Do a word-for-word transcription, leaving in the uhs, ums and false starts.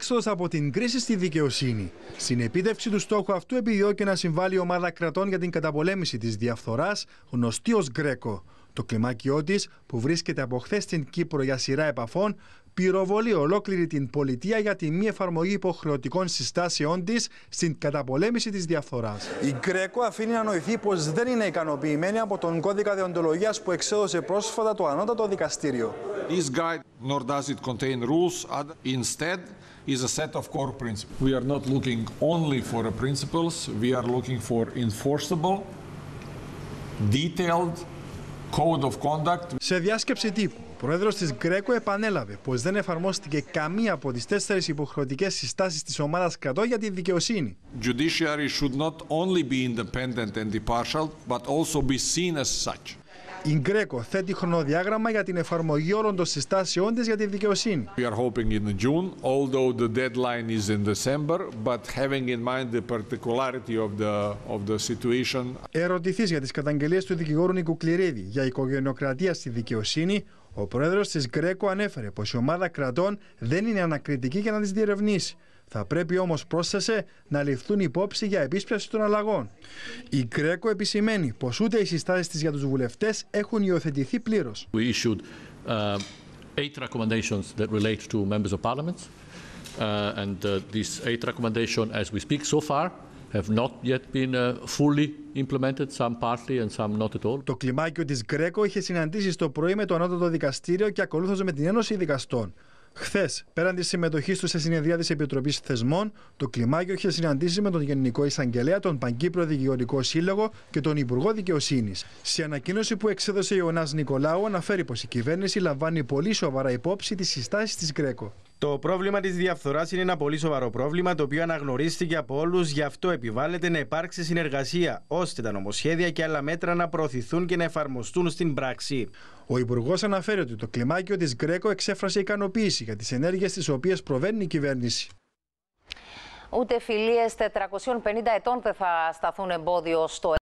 έξοδος από την κρίση στη δικαιοσύνη. Στην επίτευξη του στόχου αυτού επιδιώκει να συμβάλλει η ομάδα κρατών για την καταπολέμηση της διαφθοράς, γνωστή ως Γκρέκο. Το κλιμάκιό της, που βρίσκεται από χθες στην Κύπρο για σειρά επαφών, πυροβολεί ολόκληρη την πολιτεία για τη μη εφαρμογή υποχρεωτικών συστάσεών της στην καταπολέμηση της διαφθοράς. Η Γκρέκο αφήνει να νοηθεί πως δεν είναι ικανοποιημένη από τον κώδικα δεοντολογίας που εξέδωσε πρόσφατα το Ανώτατο Δικαστήριο. This guide nor does it contain rules, instead is a set of core principles. We are not looking only for principles, we are looking for enforceable, detailed code of conduct. Σε διάσκεψη τύπου, ο πρόεδρος της Γκρέκο επανέλαβε πως δεν εφαρμόστηκε καμία από τις τέσσερις υποχρεωτικές συστάσεις της ομάδας κρατών για τη δικαιοσύνη. Η Γκρέκο θέτει χρονοδιάγραμμα για την εφαρμογή όλων των συστάσεών της για τη δικαιοσύνη. Ερωτηθείς για τις καταγγελίες του δικηγόρου Νικουκληρίδη για οικογενειοκρατία στη δικαιοσύνη, ο πρόεδρος της Γκρέκο ανέφερε πως η ομάδα κρατών δεν είναι ανακριτική για να τις διερευνήσει. Θα πρέπει όμως, πρόσθεσε, να ληφθούν υπόψη για επίσπευση των αλλαγών. Η Γκρέκο επισημαίνει πως ούτε οι συστάσεις της για τους βουλευτές έχουν υιοθετηθεί πλήρως. We issued uh, eight recommendations that relate to members of parliament, uh, and uh, these eight recommendations, as we speak so far, have not yet been uh, fully implemented, some partly and some not at all. Το κλιμάκιο της Γκρέκο είχε συναντήσει στο πρωί με το Ανώτατο Δικαστήριο και ακολούθως με την Ένωση Δικαστών. Χθες, πέραν τη συμμετοχή του σε συνεδρία της Επιτροπής Θεσμών, το κλιμάκιο είχε συναντήσει με τον Γενικό Εισαγγελέα, τον Παγκύπριο Δικηγορικό Σύλλογο και τον Υπουργό Δικαιοσύνης. Σε ανακοίνωση που εξέδωσε ο Ιωνάς Νικολάου, αναφέρει πως η κυβέρνηση λαμβάνει πολύ σοβαρά υπόψη τις συστάσεις της Γκρέκο. Το πρόβλημα της διαφθοράς είναι ένα πολύ σοβαρό πρόβλημα, το οποίο αναγνωρίστηκε από όλους, γι' αυτό επιβάλλεται να υπάρξει συνεργασία, ώστε τα νομοσχέδια και άλλα μέτρα να προωθηθούν και να εφαρμοστούν στην πράξη. Ο Υπουργός αναφέρει ότι το κλιμάκιο της Γκρέκο εξέφρασε ικανοποίηση για τις ενέργειες τις οποίες προβαίνει η κυβέρνηση. Ούτε φιλίες τετρακόσιων πενήντα ετών δεν θα σταθούν εμπόδιο στο